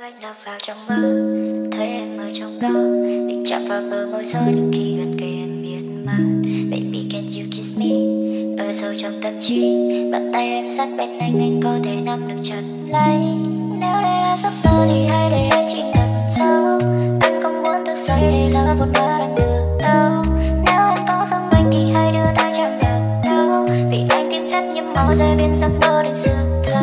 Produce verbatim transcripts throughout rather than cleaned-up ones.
Anh lạc vào trong mơ, thấy em ở trong đó, định chạm vào bờ môi gió, nhưng khi gần kề em miên man. Baby can you kiss me? Ở sâu trong tâm trí, bàn tay em sát bên anh, anh có thể nắm được chặt lấy. Nếu đây là giấc mơ thì hãy để em chìm thật sâu. Anh không muốn thức dậy để lỡ một bữa anh được đâu. Nếu em có giống anh thì hãy đưa tay chạm vào đâu, vì anh tìm phép nhấm máu rơi bên giấc mơ đến sự thật.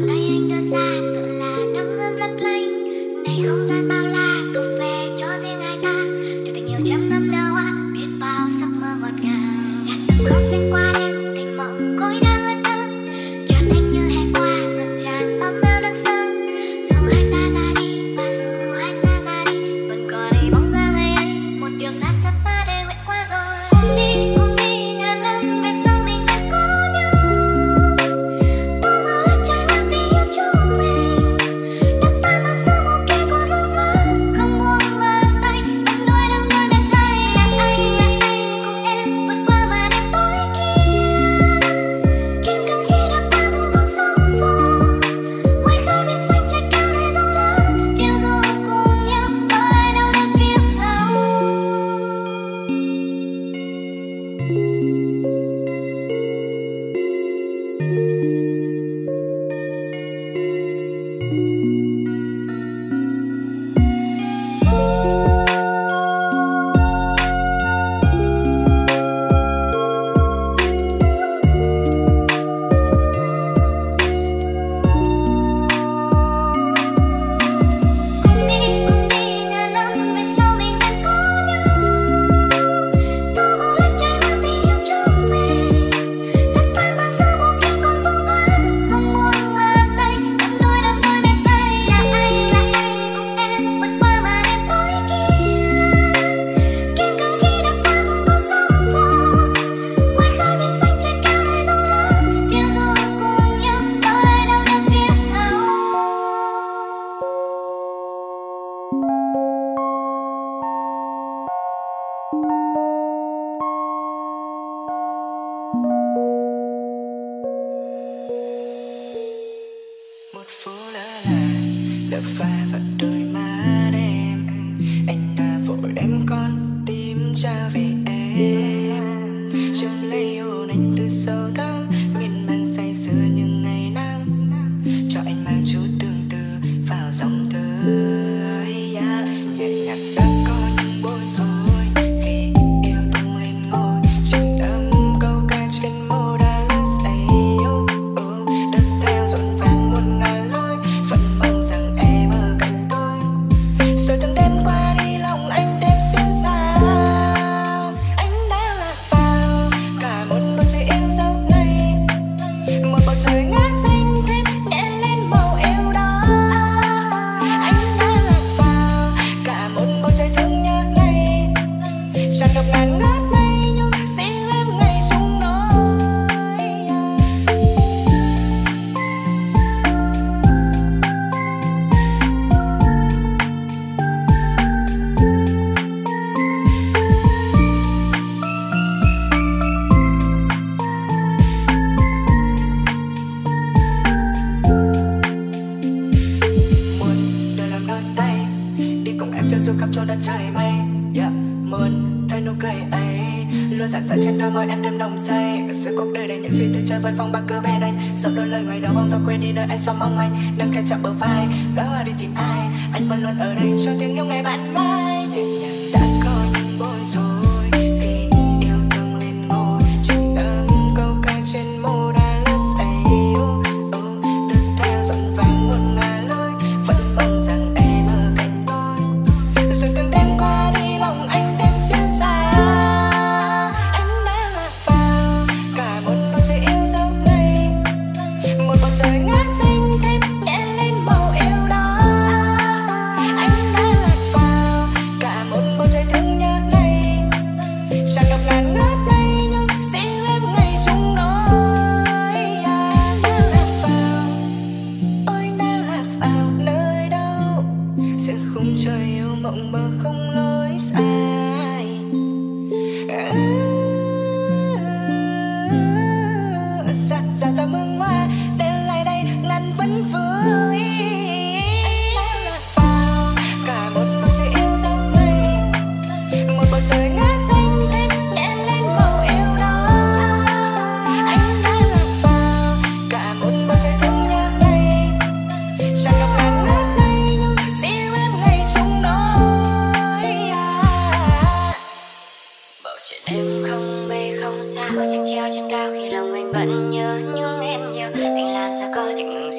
Anh đã lạc vào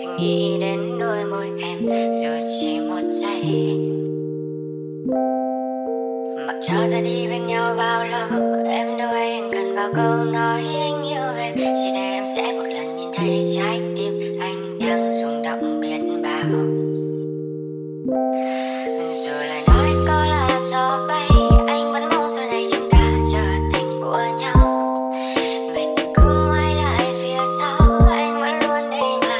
suy đến đôi môi em dù chỉ một giây, mặc cho ta đi bên nhau bao lâu, em đâu hay anh cần vào câu nói anh yêu em, chỉ để em sẽ một lần nhìn thấy trái tim anh đang rung động biết bao. Dù lời nói có là gió bay, anh vẫn mong giờ này chúng ta trở thành của nhau. Mình cứ ngoái lại phía sau, anh vẫn luôn đây mà.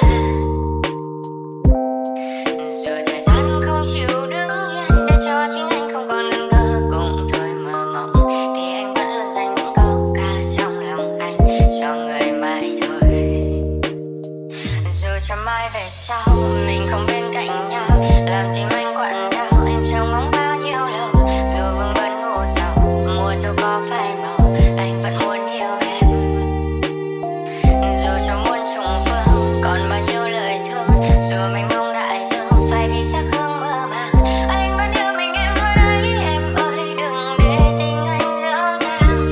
Rồi thời gian không chịu đứng yên, để cho chính anh không còn ngần ngơ cũng thôi mơ mộng, thì anh vẫn luôn dành những câu ca trong lòng anh cho người mãi thôi. Dù cho mai về sau mình không bên cạnh nhau, làm tim anh quặn đau, anh trông ngóng bao nhiêu lâu. Dù vương vấn u sầu, mùa thu có phai màu, anh vẫn muốn yêu em. Dù cho muôn trùng phương, còn bao nhiêu lời thương, dù mình mong đại dương phải đi sắc hương mơ màng, anh vẫn yêu mình em thôi đấy. Em ơi đừng để tình anh dở dang.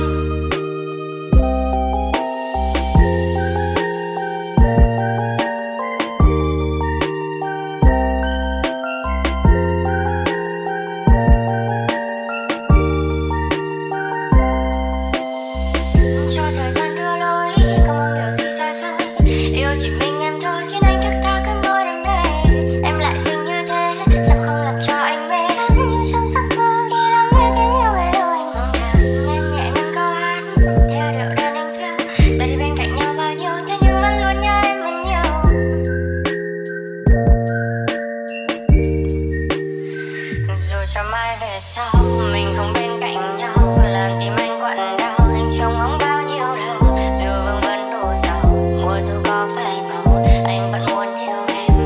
Cho thời gian đưa lối, không mong điều gì xa xôi. Yêu chỉ mình em thôi khiến anh thức tha cơn mơ đêm về. Em lại xinh như thế, sao không làm cho anh mê đắm như trong giấc mơ. Khi lắng nghe tiếng yêu về đâu anh mong chờ, nghe nhẹ ngang câu hát theo điệu đơn anh phiêu. Ta đi bên cạnh nhau bao nhiêu, thế nhưng vẫn luôn nhớ em vẫn nhiều. Dù cho mai về sau mình không bên cạnh nhau, làm tim anh quặn đau, anh trông ngóng bao nhiêu lâu. Dù vương vấn u sầu, mùa thu có phai màu, anh vẫn muốn yêu em.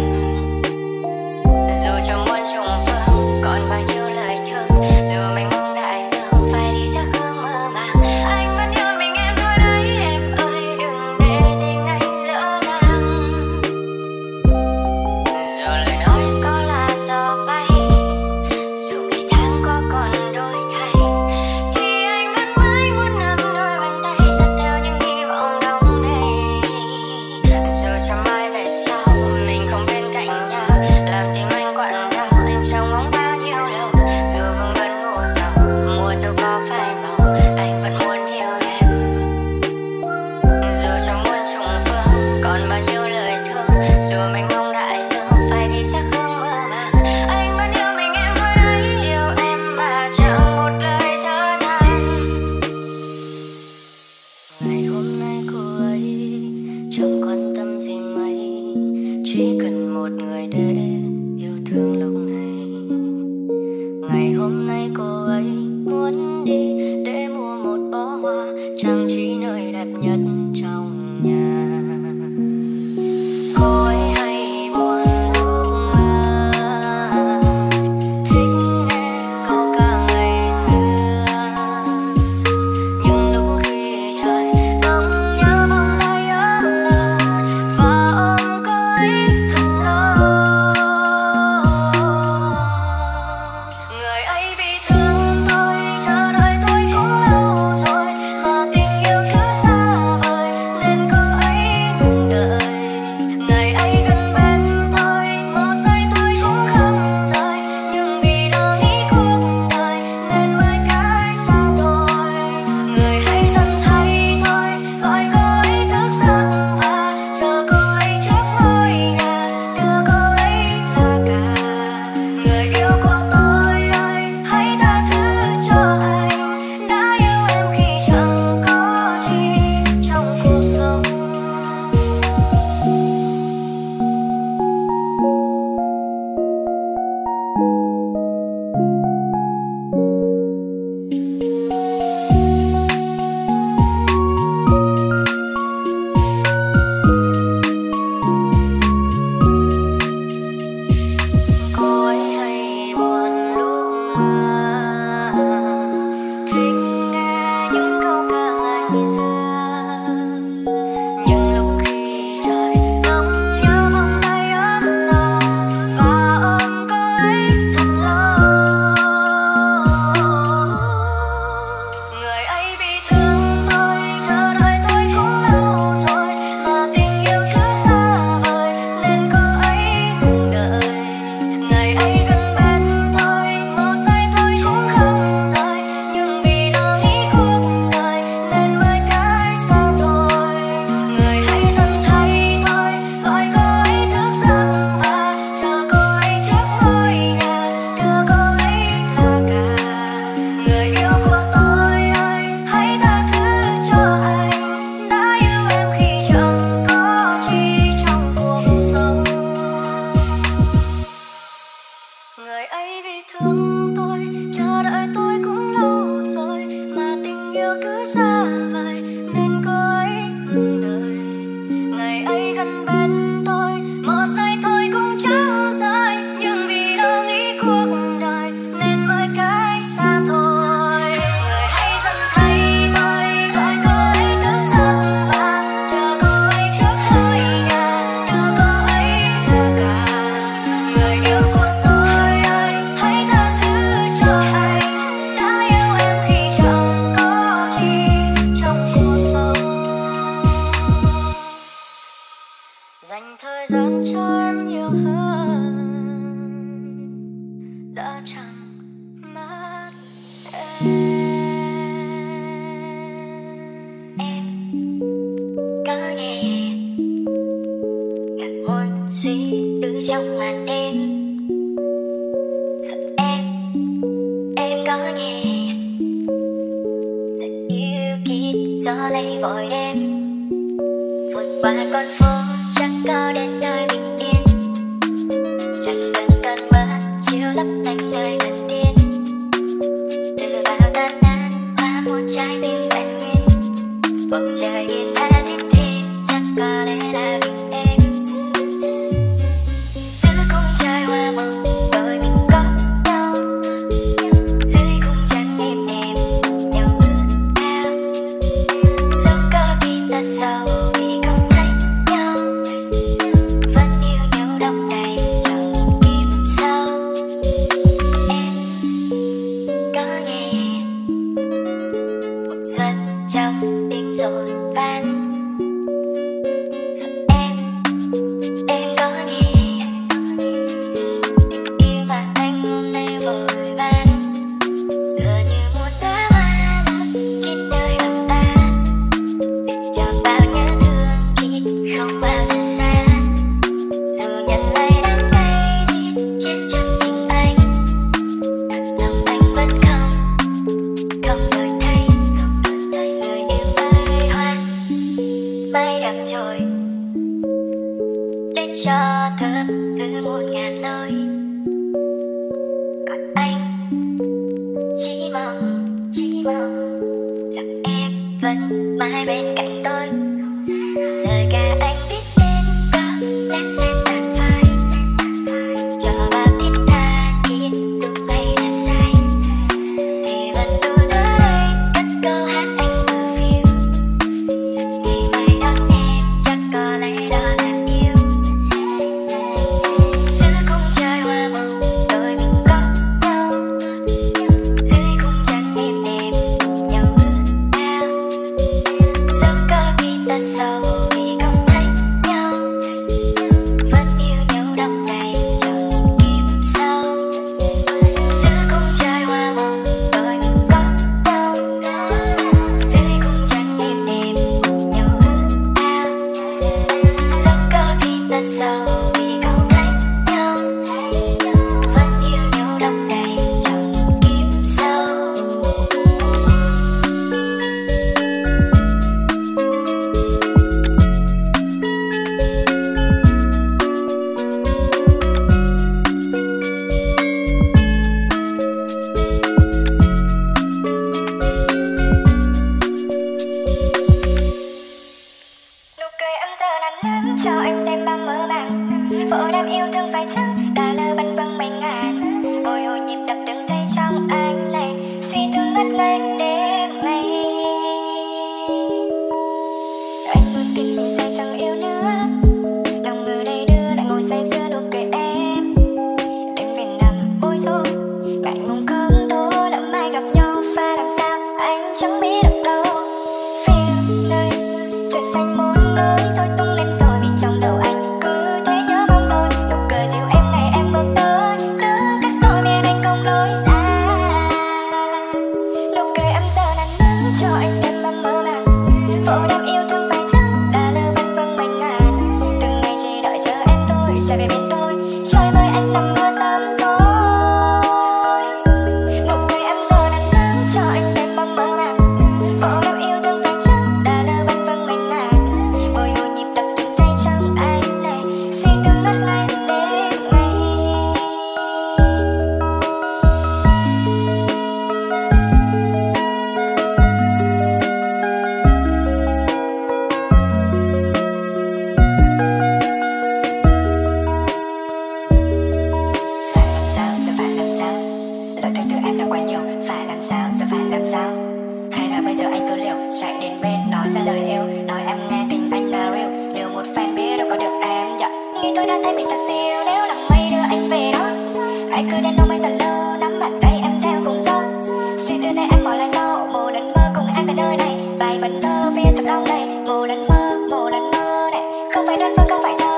Dù cho muôn trùng phương, còn bao nhiêu lời thương, dù mình mong đại dương phải đi sắc hương mơ màng, anh vẫn yêu mình em thôi đấy. Em ơi đừng để tình anh dở dang. Dù lời nói có là gió bay, dù ngày tháng có còn đôi thay, thì anh vẫn mãi muốn nắm đôi bàn tay dắt theo những hy vọng đong đầy. Dù cho mai về sau mình không bên cạnh nhau, làm tim anh quặn đau, anh trông ngóng bao nhiêu lâu. Dù vương vấn u sầu, mùa thu có phai màu, anh vẫn muốn yêu em. Dù cho muôn trùng phương, còn bao nhiêu lời thương, dù mình mong đại dương phải đi sắc hương mơ màng, anh vẫn yêu mình em thôi đấy. Yêu em mà chẳng một lời thở than. Ngày hôm nay cô ấy chẳng quan tâm gì mấy, chỉ cần một người để yêu thương lúc này. Ngày hôm nay cô ấy muốn đi để mua một bó hoa trang trí nơi đẹp nhất trong nhà. Cô ấy hay buồn lúc mơ, thích em câu ca ngày xưa. Nhưng lúc khi trời đông nhớ vòng tay ấm nồng và ôm cô ấy thật lâu. thời gian cho em nhiều hơn đã chẳng mất em. Em có nghe ngàn hôn suy tư trong màn đêm, và em em có nghe lời yêu kín gió lấy vội đêm vượt qua con phố chẳng có đến nơi bình yên, chẳng cần cơn mưa chiếu lấp lánh nơi thần tiên. Từ bao tan nát hoa muôn trái tim vẹn nguyên, bầu trời yên tĩnh thít thề chẳng có lẽ là mình em. Giữa khung trời hoa mộng đôi mình có nhau, dưới khung trắng êm đềm nhau mơ áo. Dẫu có biết ta sâu thì không thấy nhau, vẫn yêu nhau đông đầy trong nghìn kiếp sau. Em có nghe một xuân trong tim rồi ban, để cho thơm cứ một ngàn lối. Còn anh chỉ mong, chỉ mong rằng em vẫn mãi bên cạnh tôi. Lời ca anh biết đến có lẽ sẽ tàn phai, dù cho bao thiết tha biết đúng hay là sai, thì vẫn luôn ở đây cất câu hát anh love you. Rằng ngày mai đón em chắc có lẽ đó là sâu vì không thấy nhau, vẫn yêu nhau đông đầy cho nghìn kiếp sau. Giữa khung trời hoa mộng đôi mình có nhau, dưới khung trắng êm đềm nhau mơ áo. Dẫu có biết ta sâu vì không thấy nhau, vẫn yêu nhau đông đầy cho nghìn kiếp sau. Cho anh đêm bao mơ màng, vỡ đêm yêu thương phải chăng đã lỡ băn vâng mấy ngàn. Bồi hồi nhịp đập từng giây trong anh này, suy tư ngất ngây đêm ngày. Anh buồn tình vì sao chẳng yêu nữa, lòng người đầy đưa lại ngồi say sưa nụ cười em. Đêm về nằm bối rối, ngại ngùng không tố đã mai gặp nhau pha làm sao anh chẳng biết được đâu. Phía nơi trời xanh muôn nơi rồi tung lên rồi. Trong đầu anh cứ thế nhớ mong tôi, nụ cười dịu em ngày em bước tới, cứ cách tôi nên anh không lối xa. Nụ cười em giờ nắng nắng cho anh thêm mong mơ màng, vội đam yêu thương phải chăng đã lỡ vân vân bánh ngàn. Từng ngày chỉ đợi chờ em thôi, trở về bên tôi, chơi với anh nằm mơ sớm tối. Nụ cười em giờ nắng nắng cho anh thêm mong mơ màng, vội đam yêu thương phải chăng đã lỡ vân vân bánh ngàn. Ngủ đàn mơ, ngủ đàn mơ này, không phải đơn phương, không phải thơ.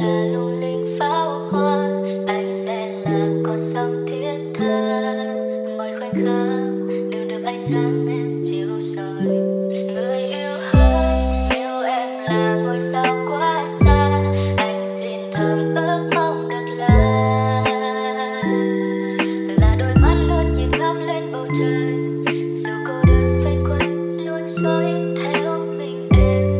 là lung linh pháo hoa, anh sẽ là con sóng thiết tha. Mọi khoảnh khắc đều được ánh sáng em chiếu soi. Người yêu ơi, yêu em là ngôi sao quá xa, anh xin thầm ước mong được là là đôi mắt luôn nhìn ngắm lên bầu trời, dù cô đơn vây quanh luôn dõi theo mình em.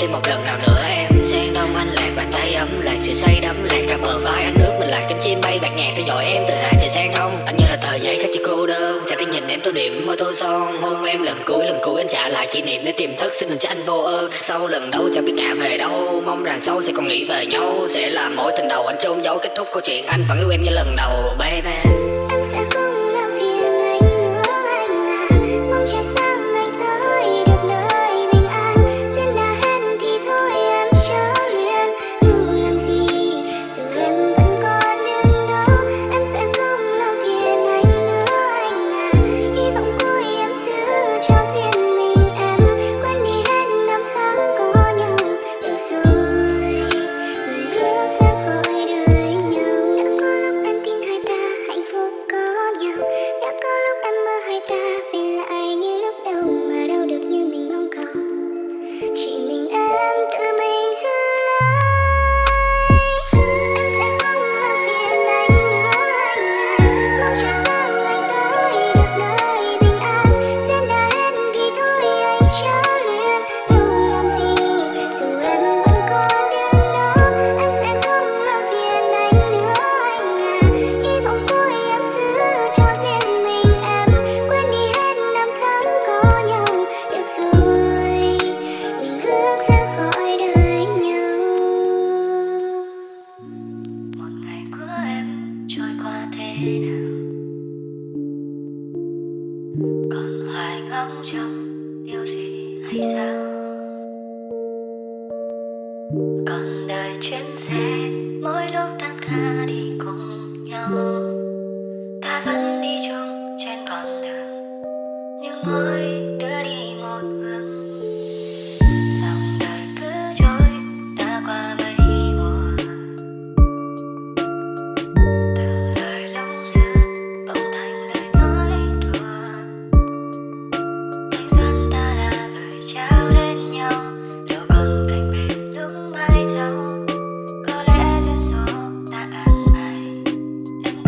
thêm một lần nào nữa em sẽ tâm anh lạc bàn tay ấm, lạc sự say đắm, lạc cả bờ vai anh nước mình, lạc cánh chim bay bạc ngàn theo dõi em từ hai trời sang không. Anh như là tờ giấy khách chỉ cô đơn, chả thấy nhìn em tô điểm môi tô son. Hôn em lần cuối, lần cuối anh trả lại kỷ niệm để tìm thức, xin đừng trách anh vô ơn. Sau lần đâu chẳng biết ngả về đâu, mong rằng sau sẽ còn nghĩ về nhau, sẽ là mỗi tình đầu anh chôn giấu, kết thúc câu chuyện anh vẫn yêu em như lần đầu, baby.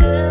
Good.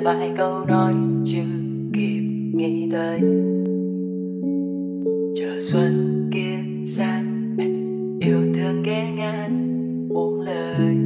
là vài câu nói chưa kịp nghĩ tới. Chờ xuân kia sang yêu thương ghé ngang bốn lời.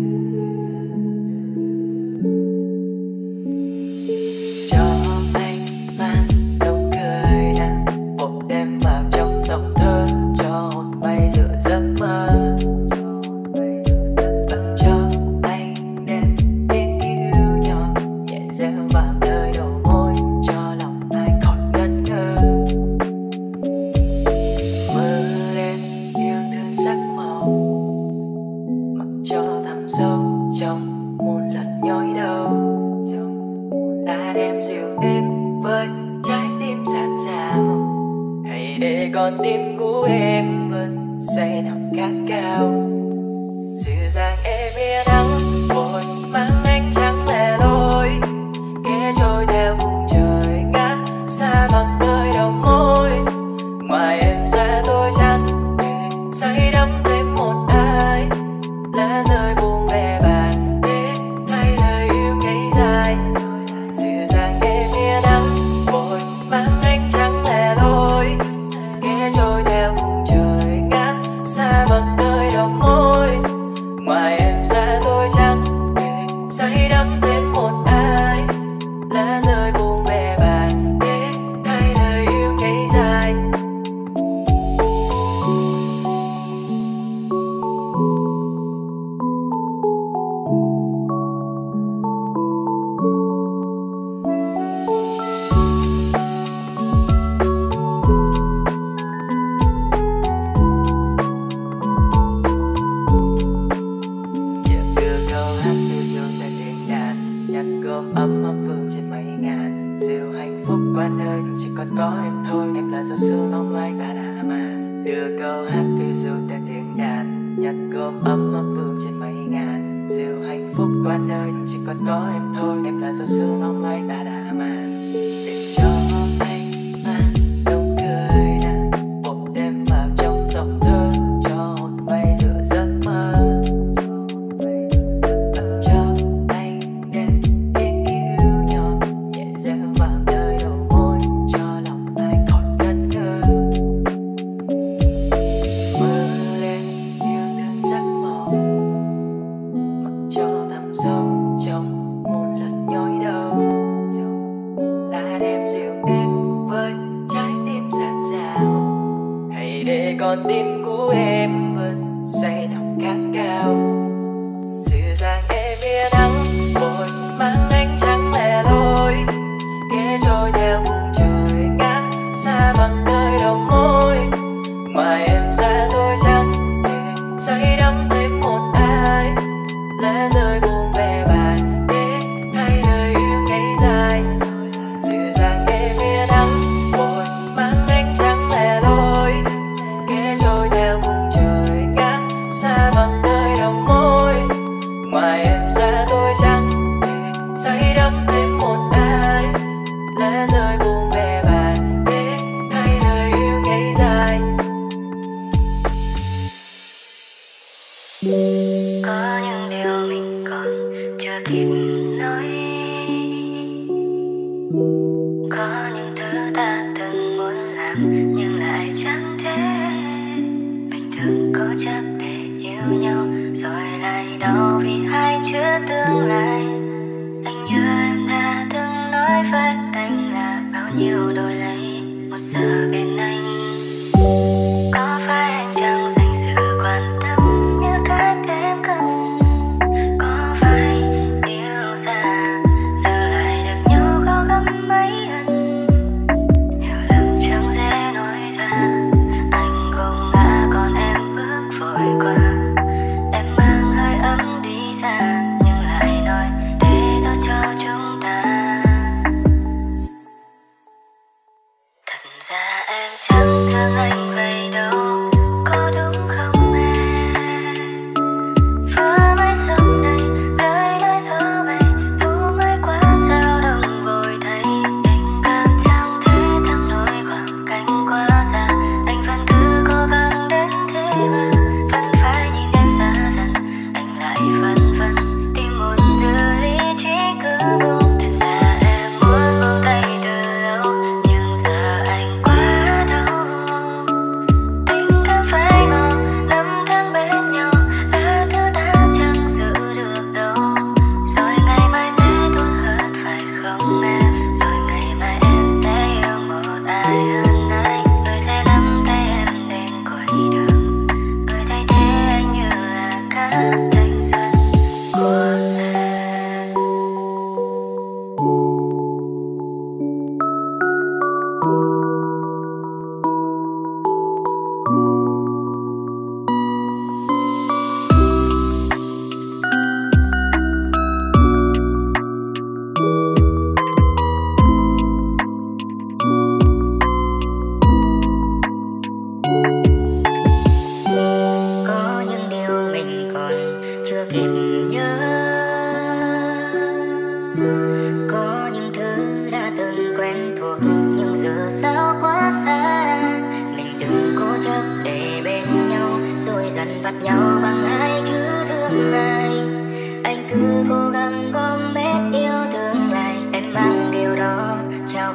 Ra em chẳng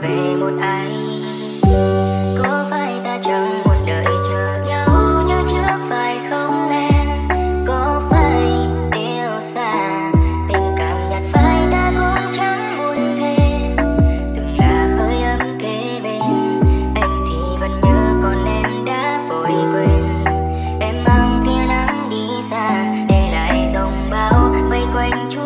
về một ai. Có phải ta chẳng muốn đợi chờ nhau như trước, phải không nên? Có phải yêu xa tình cảm nhạt phai ta cũng chẳng muốn thêm. Từng là hơi ấm kế bên, anh thì vẫn nhớ còn em đã vội quên. Em mang tia nắng đi xa, để lại dòng bão vây quanh chúng.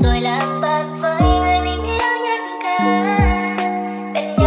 Rồi làm bạn với người mình yêu nhất cả bên nhau.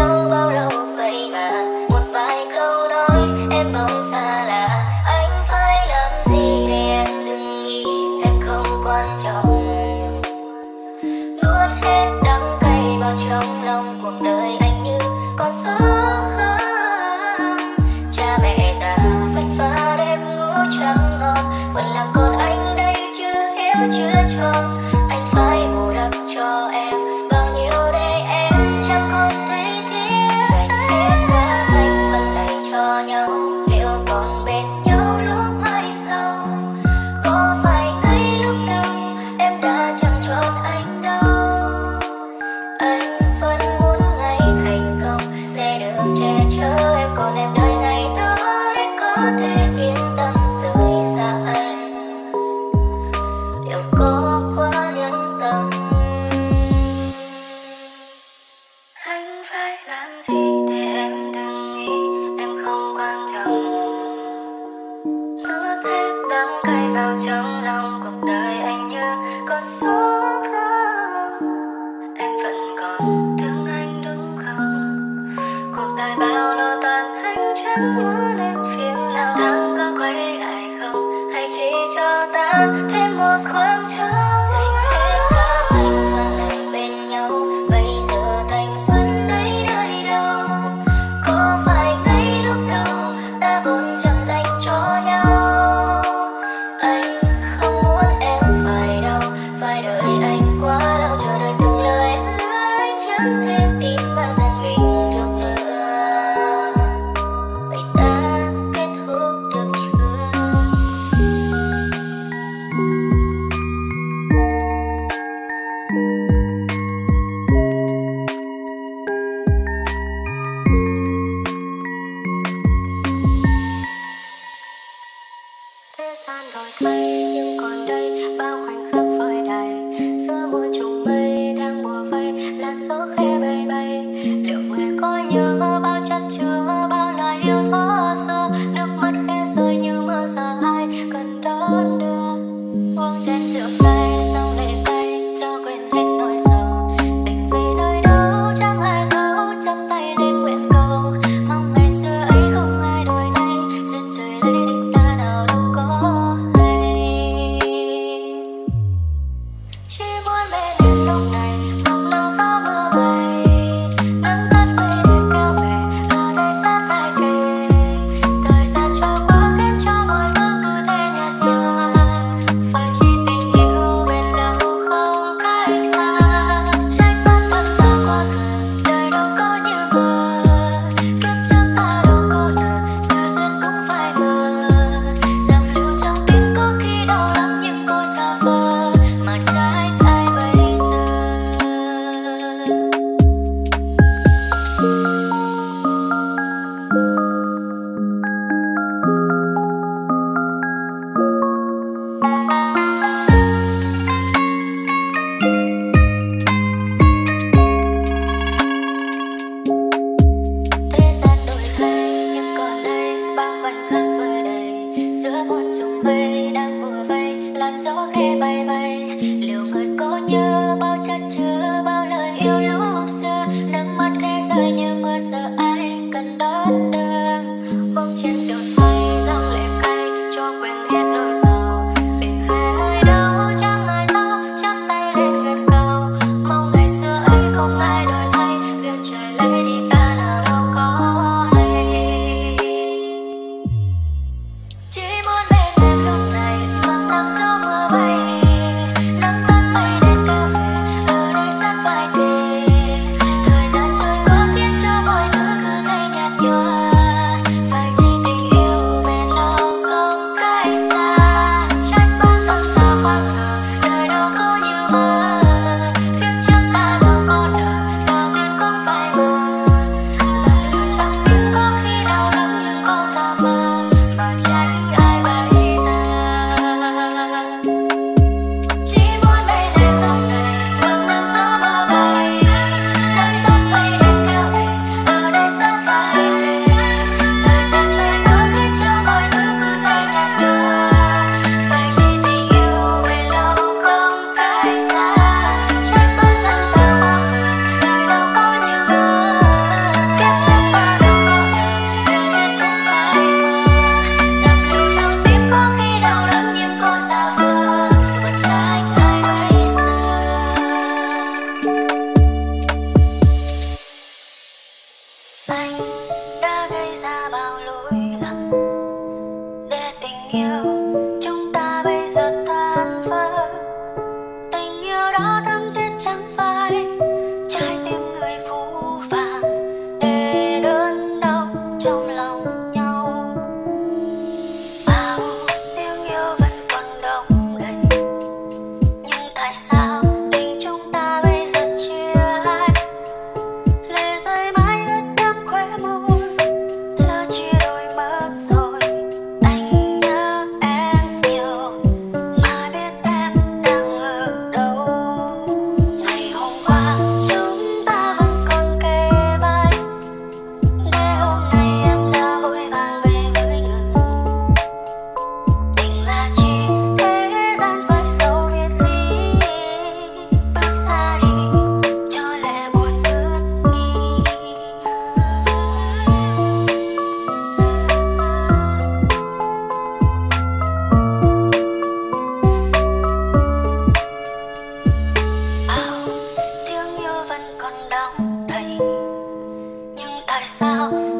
Hãy subscribe cho kênh Ghiền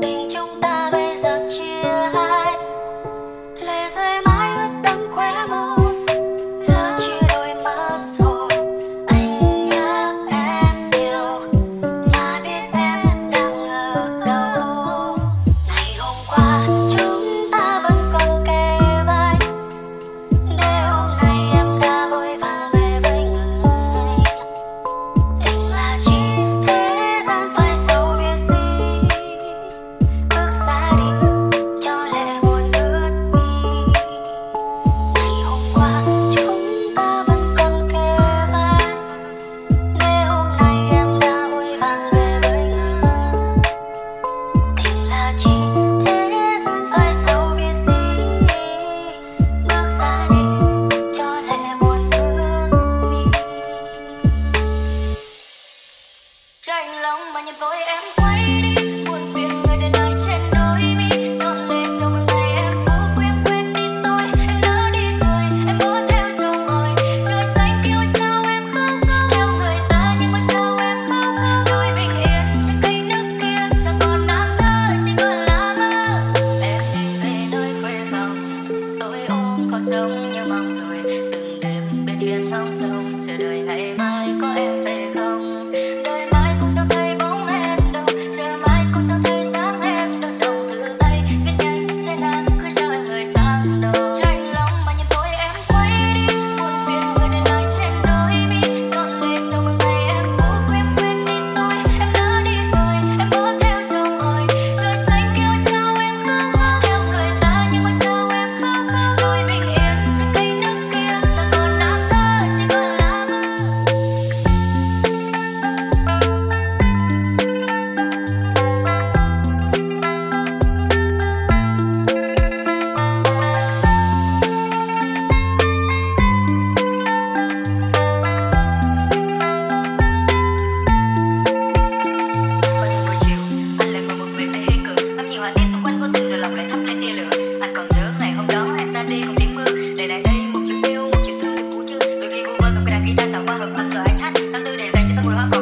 Mì Gõ để không bỏ lỡ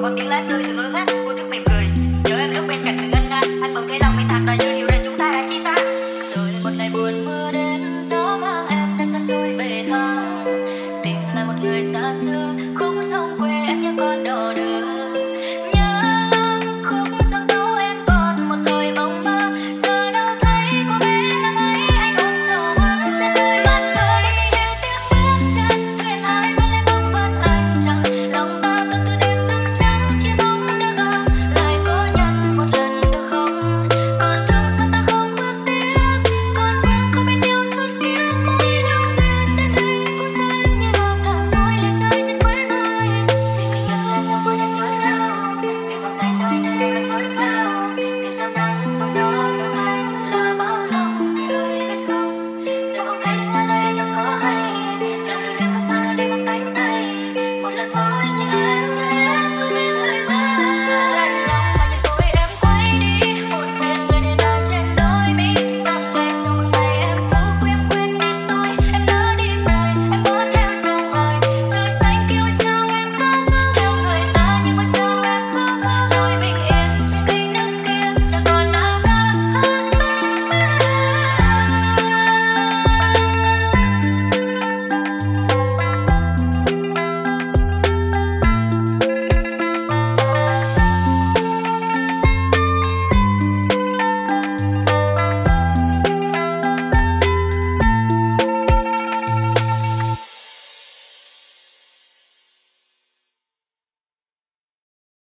những video hấp dẫn.